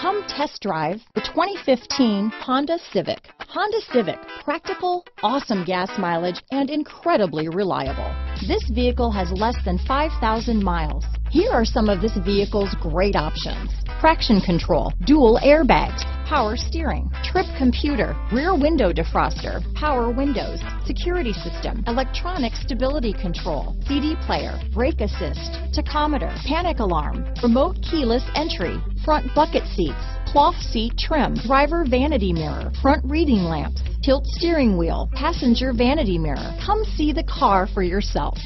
Come test drive the 2015 Honda Civic. Honda Civic, practical, awesome gas mileage, and incredibly reliable. This vehicle has less than 5,000 miles. Here are some of this vehicle's great options: traction control, dual airbags, power steering, trip computer, rear window defroster, power windows, security system, electronic stability control, CD player, brake assist, tachometer, panic alarm, remote keyless entry, front bucket seats, cloth seat trim, driver vanity mirror, front reading lamps, tilt steering wheel, passenger vanity mirror. Come see the car for yourself.